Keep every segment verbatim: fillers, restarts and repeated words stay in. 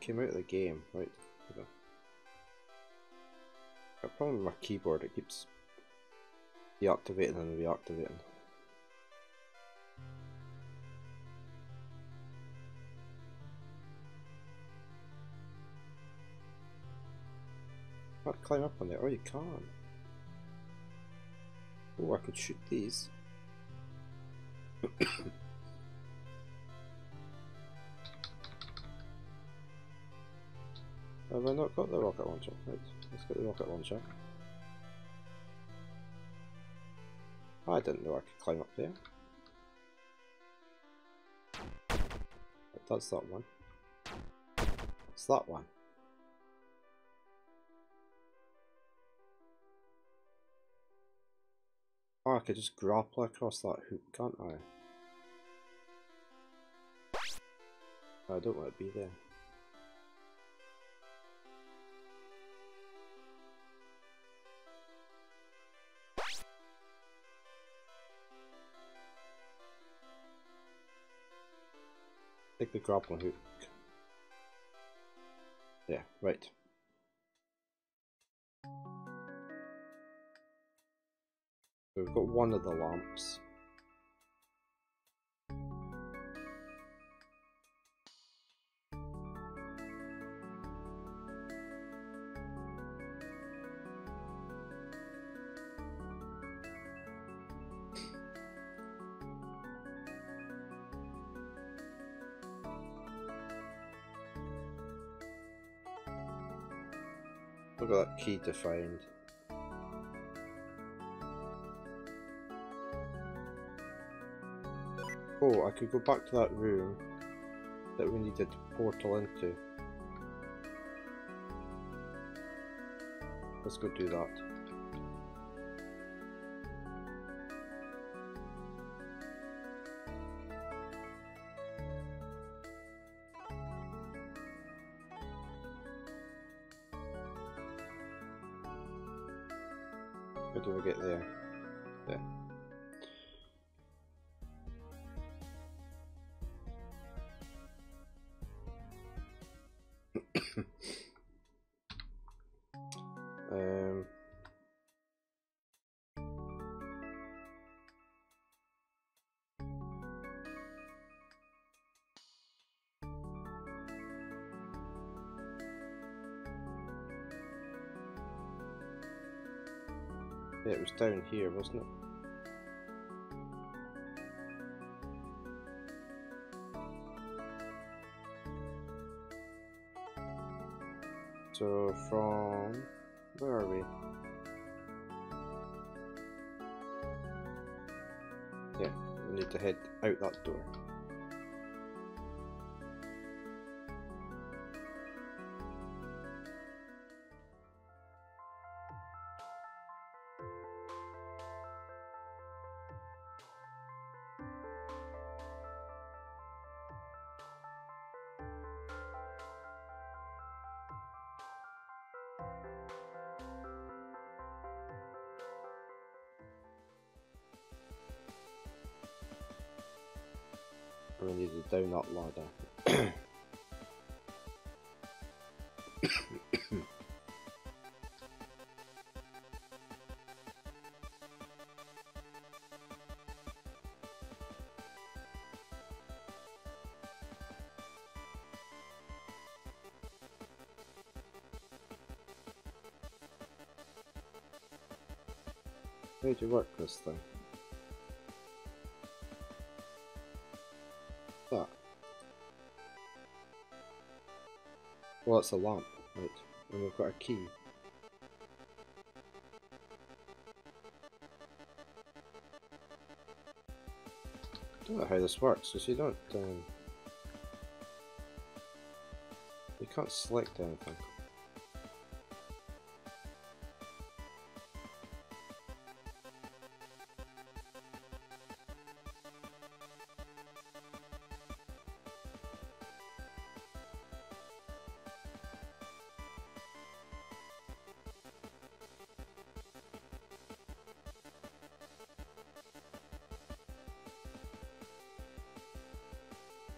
it came out of the game. Right, hold on. I've got a problem with my keyboard, it keeps deactivating and reactivating. I can't climb up on there. Oh, you can. Oh, I could shoot these. Have I not got the rocket launcher? Right, let's get the rocket launcher. I didn't know I could climb up there. But that's that one. It's that one. Oh, I could just grapple across that hoop, can't I? I don't want to be there. Take the grappling hook. Yeah, right. So we've got one of the lamps. I've got that key to find. Oh, I could go back to that room that we needed to portal into. Let's go do that. How do I get there? There. um. Yeah, it was down here, wasn't it? So from... where are we? Yeah, we need to head out that door. We need to down that ladder. How do you work this thing? That. Well, that's a lamp, right? And we've got a key. I don't know how this works because you don't. Um, you can't select anything.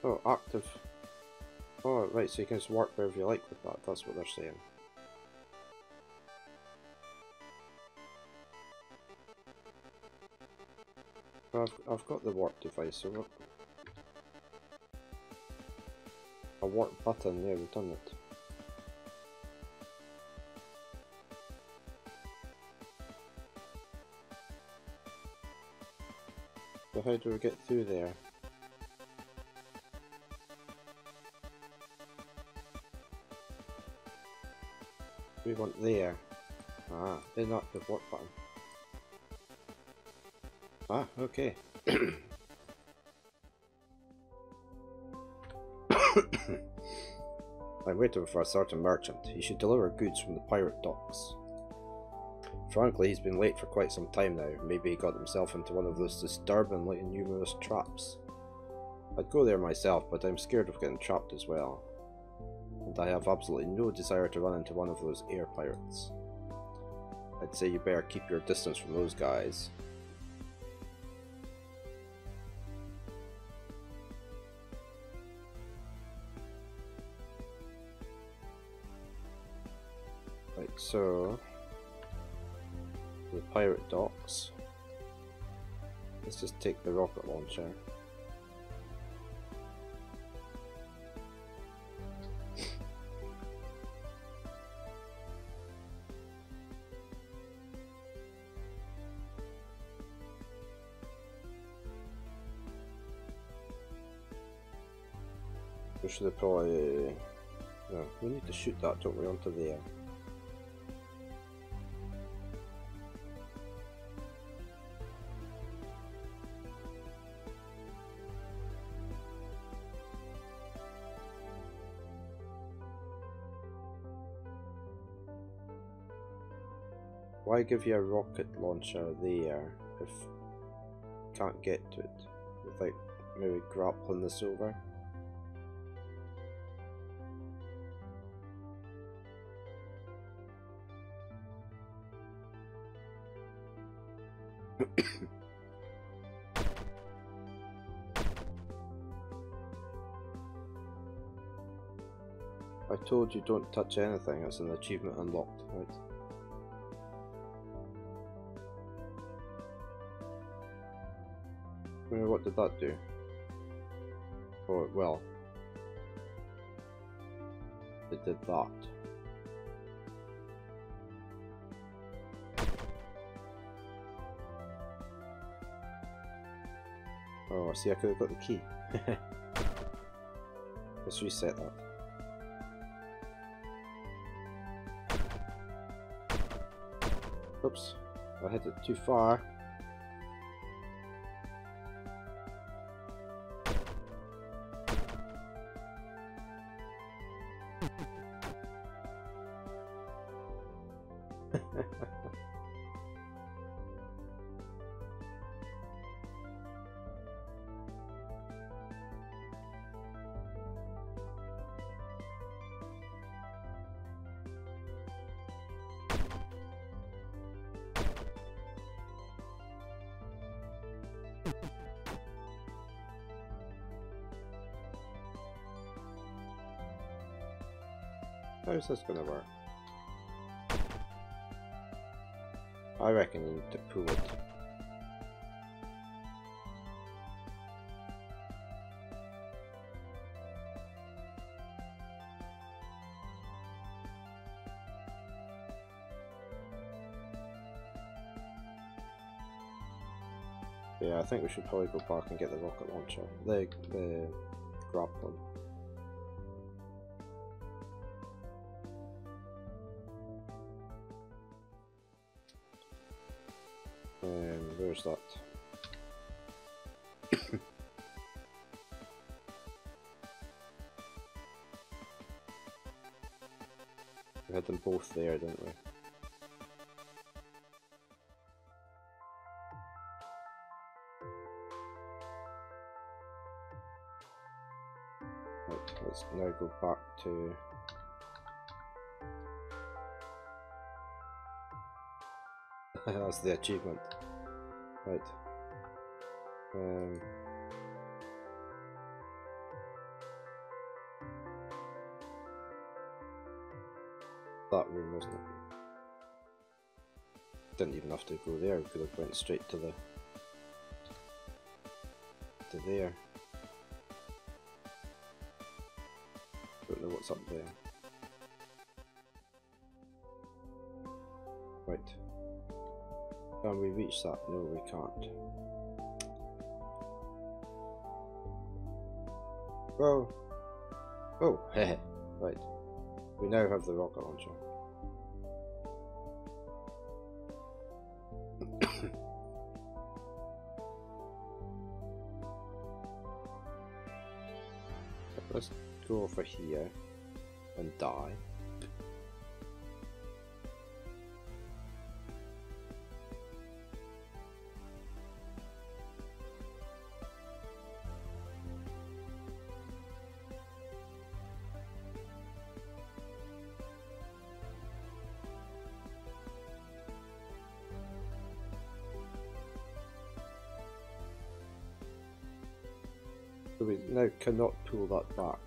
Oh, active. Oh, right, so you can just work wherever you like with that, that's what they're saying. I've, I've got the warp device, so what? A warp button, yeah, we've done it. So how do we get through there? We want there. Ah, then not the warp button. Ah, okay. I'm waiting for a certain merchant. He should deliver goods from the pirate docks. Frankly, he's been late for quite some time now. Maybe he got himself into one of those disturbingly numerous traps. I'd go there myself, but I'm scared of getting trapped as well. And I have absolutely no desire to run into one of those air pirates. I'd say you better keep your distance from those guys. So, the pirate docks, let's just take the rocket launcher. We should probably, no, we need to shoot that, don't we, onto there. Why give you a rocket launcher there if you can't get to it without maybe grappling this over? I told you don't touch anything, it's an achievement unlocked, right? What did that do? Oh, well, it did that. Oh, see, I could have got the key. Let's reset that. Oops, I hit it too far. How's this gonna work? I reckon you need to pull it. Yeah, I think we should probably go back and get the rocket launcher. The, the grappling. That. We had them both there, didn't we? Right, let's now go back to that's the achievement. Right. Um. that room, wasn't it? Didn't even have to go there, we could have went straight to the... to there. Don't know what's up there. Right. Can we reach that? No, we can't. Well... oh, heh. Right. We now have the rocket launcher. Let's go over here and die. We now cannot pull that back.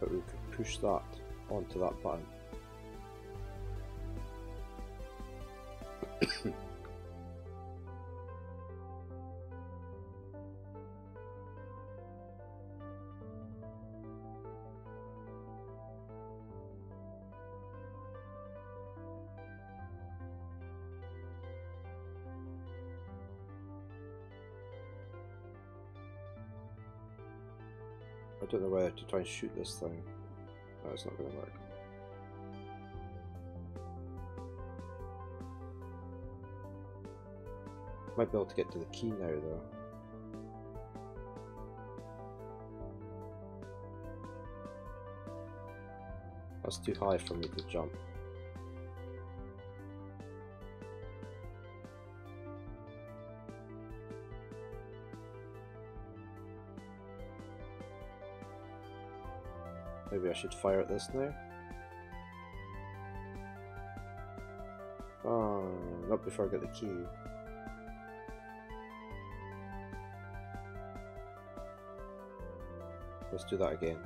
But we could push that onto that button. I don't know whether to try and shoot this thing. No, it's not going to work. Might be able to get to the key now, though. That's too high for me to jump. Maybe I should fire at this now. Oh, not before I get the key. Let's do that again.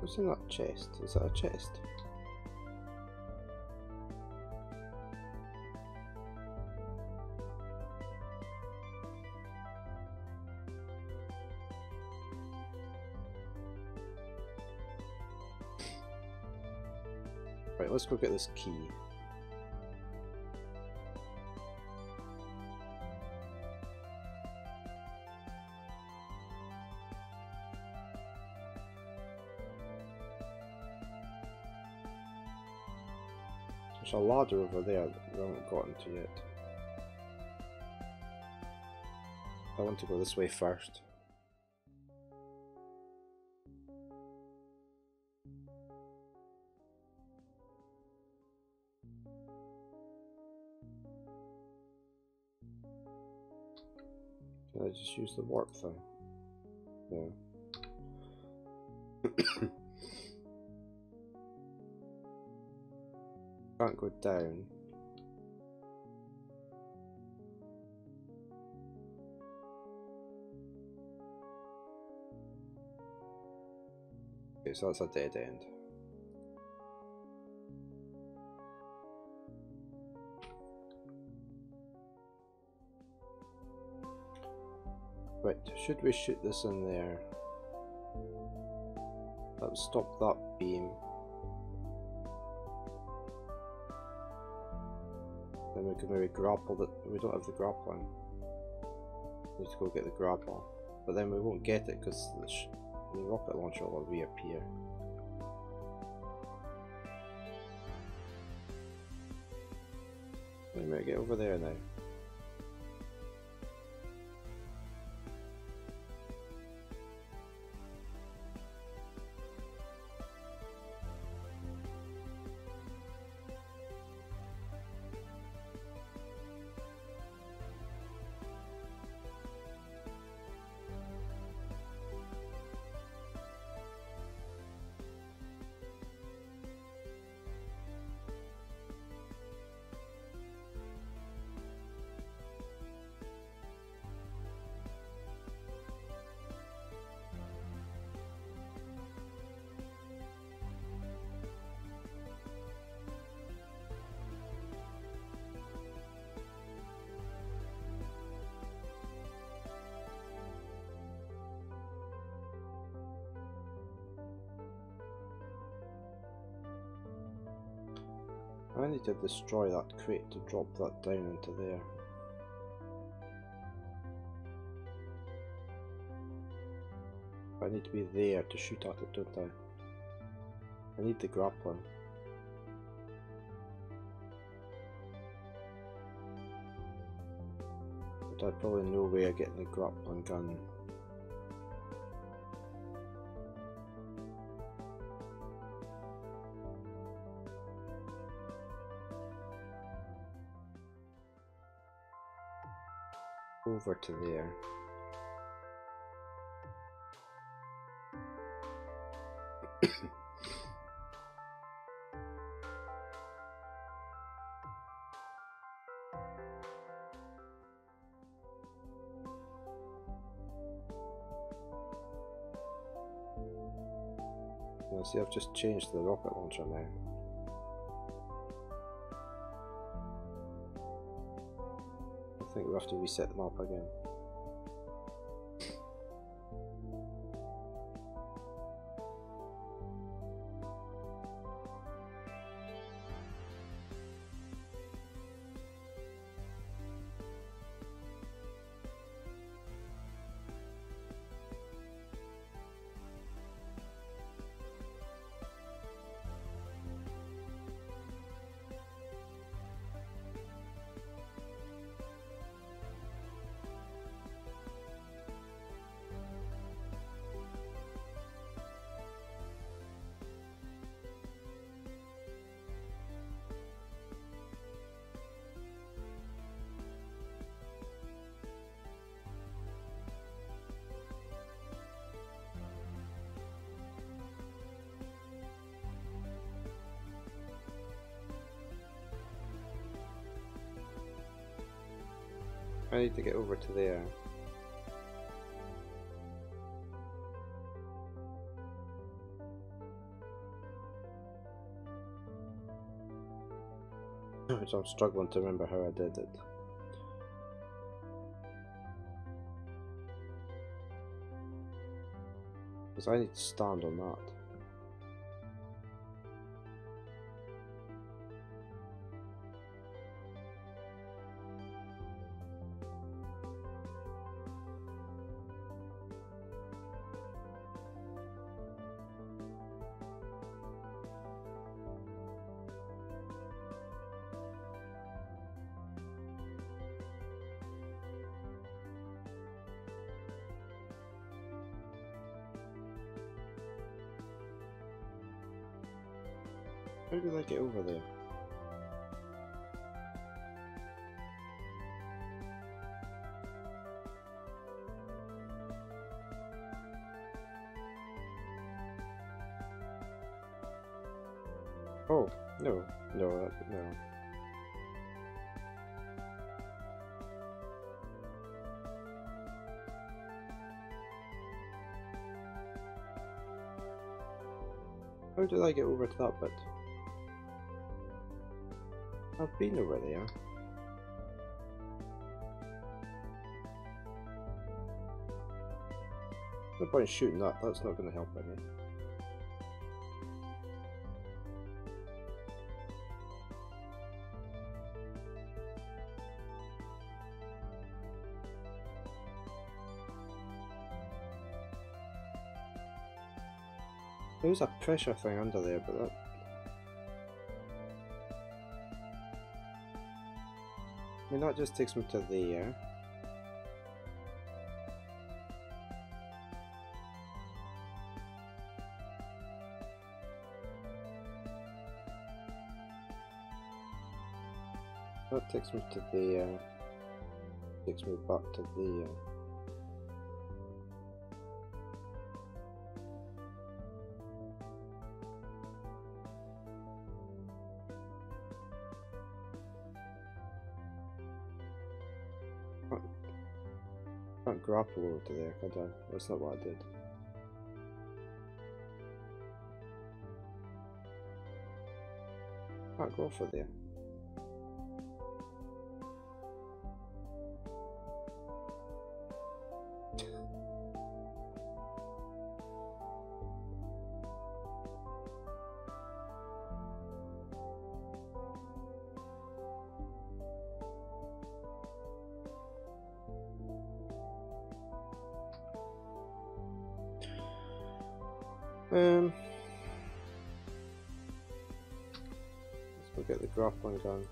What's in that chest? Is that a chest? Right, let's go get this key. There's a ladder over there that we haven't gotten to yet. I want to go this way first. Can I just use the warp thing? No. Yeah. Can't go down. Okay, so that's a dead end. Right, should we shoot this in there? That would stop that beam. Then we can maybe grapple that. We don't have the grappling. We need to go get the grapple. But then we won't get it because the, the rocket launcher will reappear. We might get over there now. I need to destroy that crate to drop that down into there. I need to be there to shoot at it, don't I? I need the grappling. But I probably know where I'm getting the grappling gun. Over to there. Now see, I've just changed the rocket launcher now. I think we have to reset them up again. I need to get over to there. Which I'm struggling to remember how I did it. Because I need to stand on that. How did I get over there? Oh, no, no, that, no. How did I get over to that bit? I've been over there. No point shooting that, that's not going to help any. There's a pressure thing under there, but that. I mean, that just takes me to there. That takes me to there. Takes me back to there. Grapple over to there, could I? That's not what I did. Can't go for there. Um, let's go get the grappling done.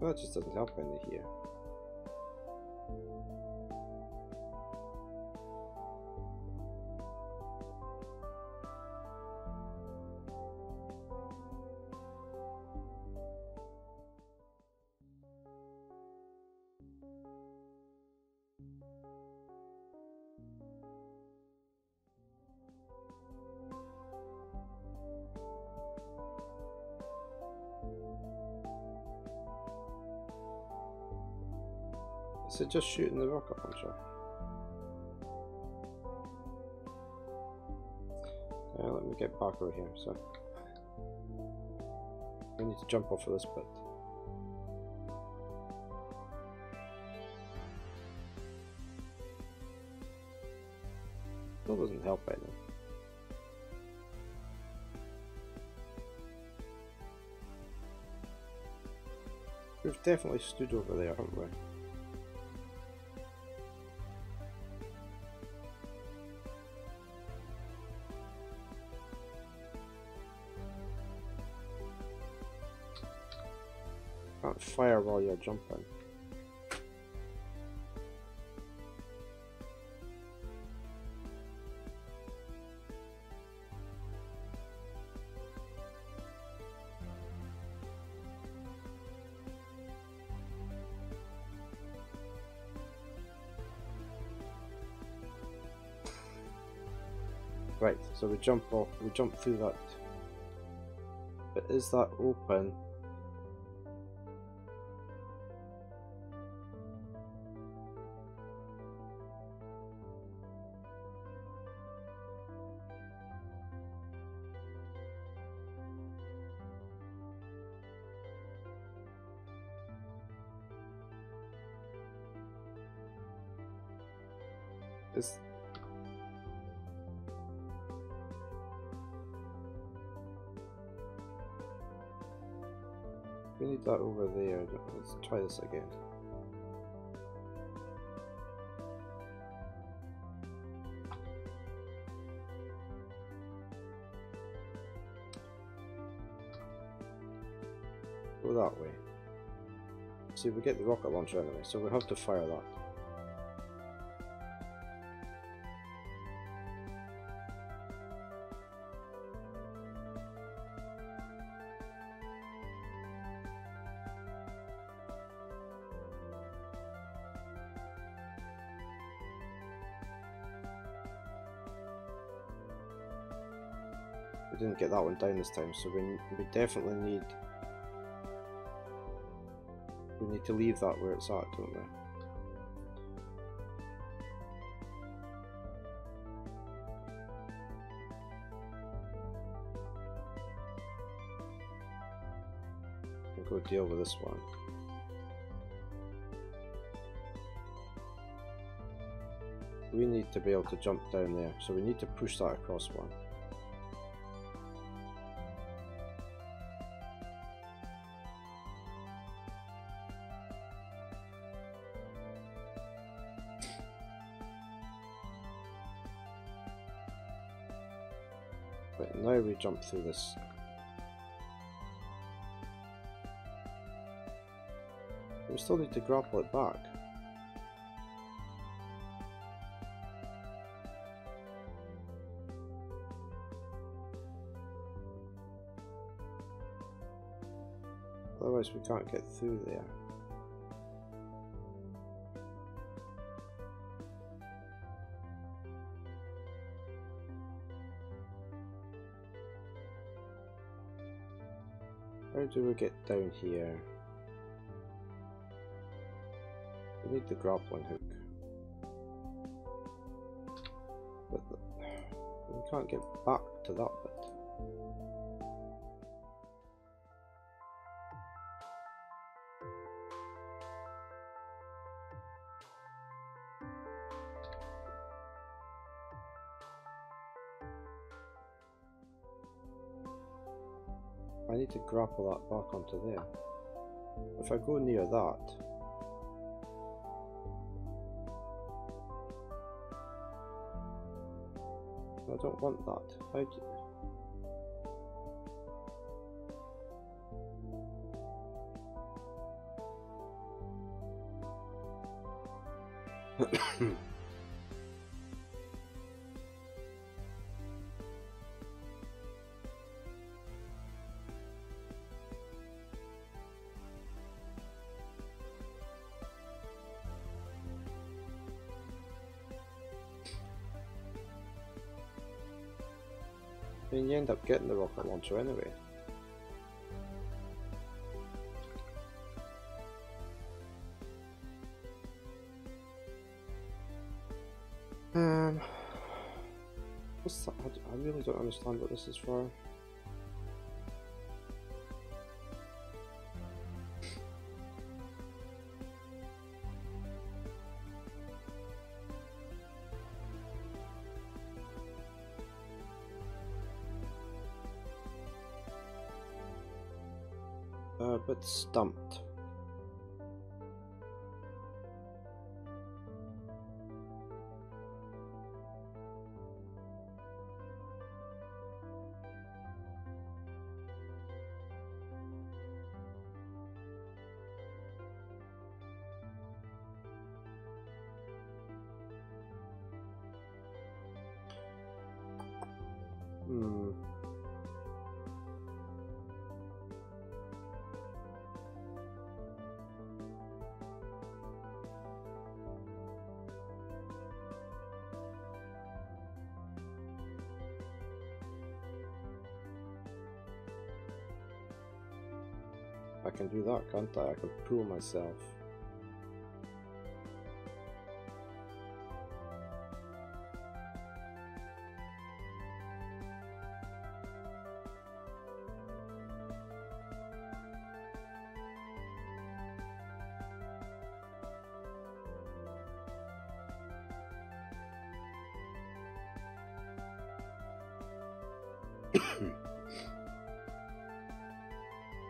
Well, that just doesn't help when they're here. Is it just shooting the rocket launcher? Uh, let me get back over here, so I need to jump off of this bit. Still doesn't help anything. We've definitely stood over there, haven't we? Fire while you're jumping. Right, so we jump off, we jump through that. But is that open? Is we need that over there. Let's try this again. Go that way. See, we get the rocket launcher anyway, so we have to fire that. We didn't get that one down this time, so we, we definitely need we need to leave that where it's at, don't we? And go deal with this one. We need to be able to jump down there, so we need to push that across one. But now we jump through this. We still need to grapple it back. Otherwise we can't get through there. How do we get down here? We need the grappling hook. But the, we can't get back to that bit. I need to grapple that back onto there. If I go near that, I don't want that. How do you? I mean, you end up getting the rocket launcher anyway. Um, what's that? I really don't understand what this is for. Uh, but stumped. Hmm. I can do that, can't I? I can pull myself.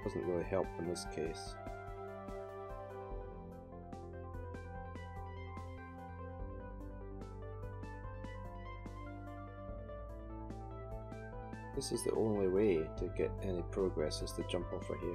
Doesn't really help in this case. This is the only way to get any progress, is to jump off of here.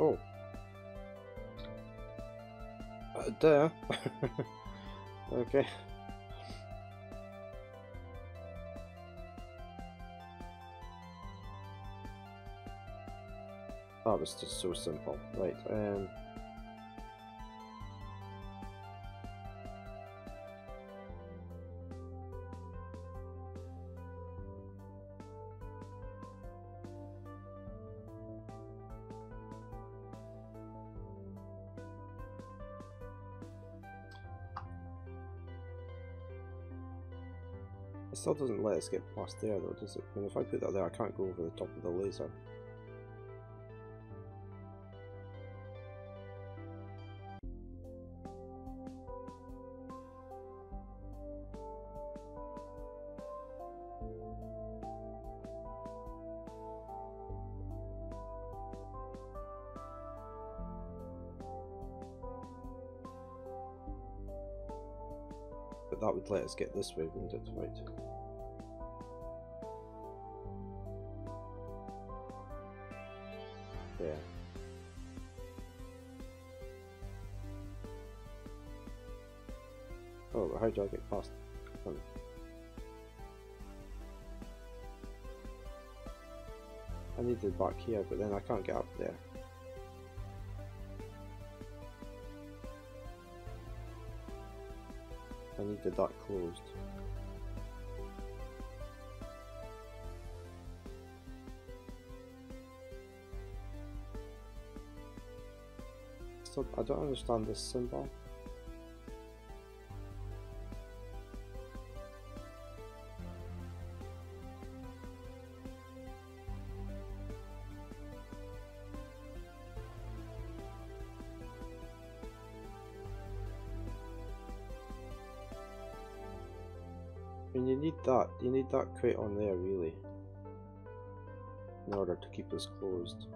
Oh, uh, duh. Okay. That was just so simple. Right. Um. It still doesn't let us get past there though, does it? I mean, if I put that there, I can't go over the top of the laser. But that would let us get this way, wouldn't it? Right. There. Oh, but how do I get past? Um, I need to back here, but then I can't get up there. I need the duct closed. So I don't understand this symbol. mean, you need that, you need that crate on there really in order to keep this closed.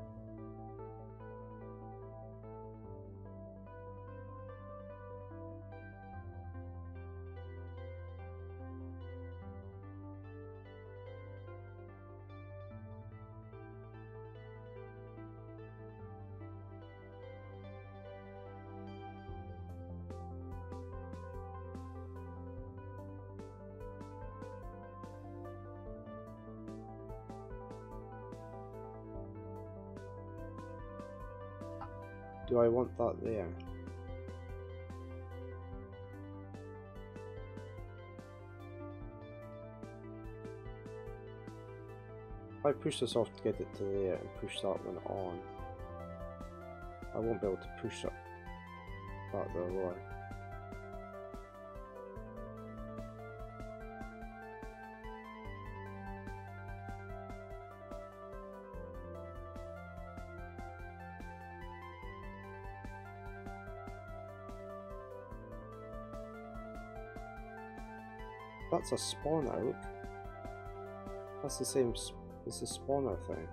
Do I want that there? If I push this off to get it to there and push that one on, I won't be able to push that back there, will I? That's a spawner, look. That's the same, it's a spawner thing.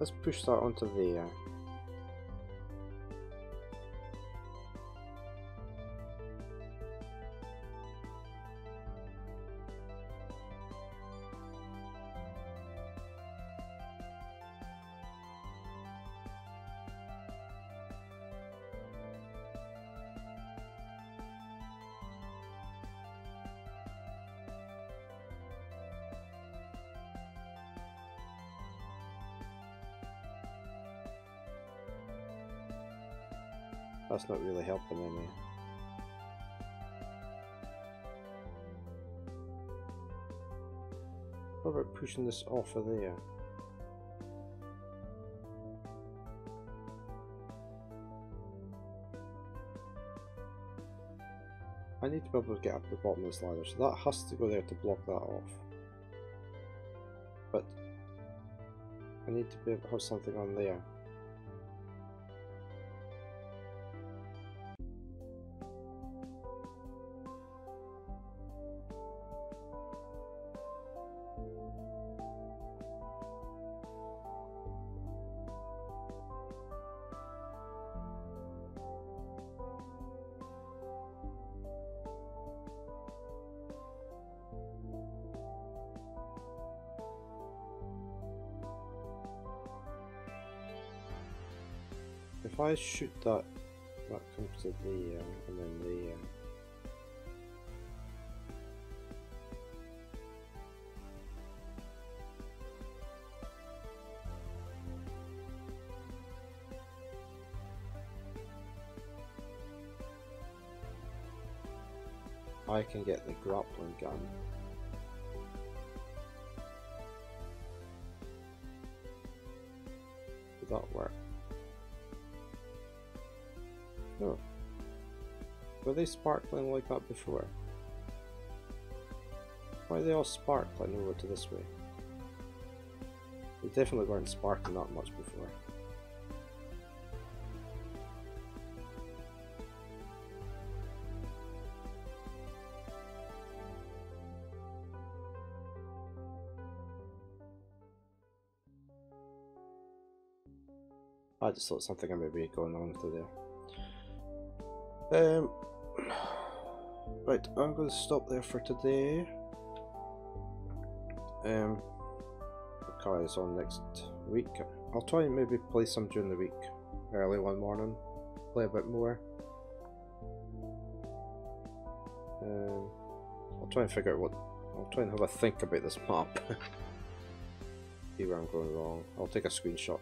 Let's push that onto there. That's not really helping any. What about pushing this off of there? I need to be able to get up the bottom of this ladder, so that has to go there to block that off. But I need to be able to have something on there. If I shoot that, that comes to the uh, and then the. Uh, I can get the grappling gun. Did that work? No. Were they sparkling like that before? Why are they all sparkling over to this way? They definitely weren't sparkling that much before. I just thought something may be going on through there. Um, right, I'm going to stop there for today. Um, I'll carry this on next week. I'll try and maybe play some during the week, early one morning, play a bit more. Um, I'll try and figure out what, I'll try and have a think about this map. See where I'm going wrong. I'll take a screenshot.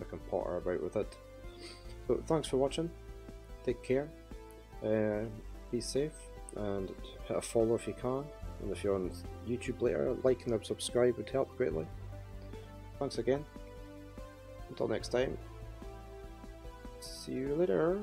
I can potter about with it. So thanks for watching. Take care, uh, be safe, and hit a follow if you can, and if you're on YouTube later, like and subscribe would help greatly. Thanks again, until next time, see you later.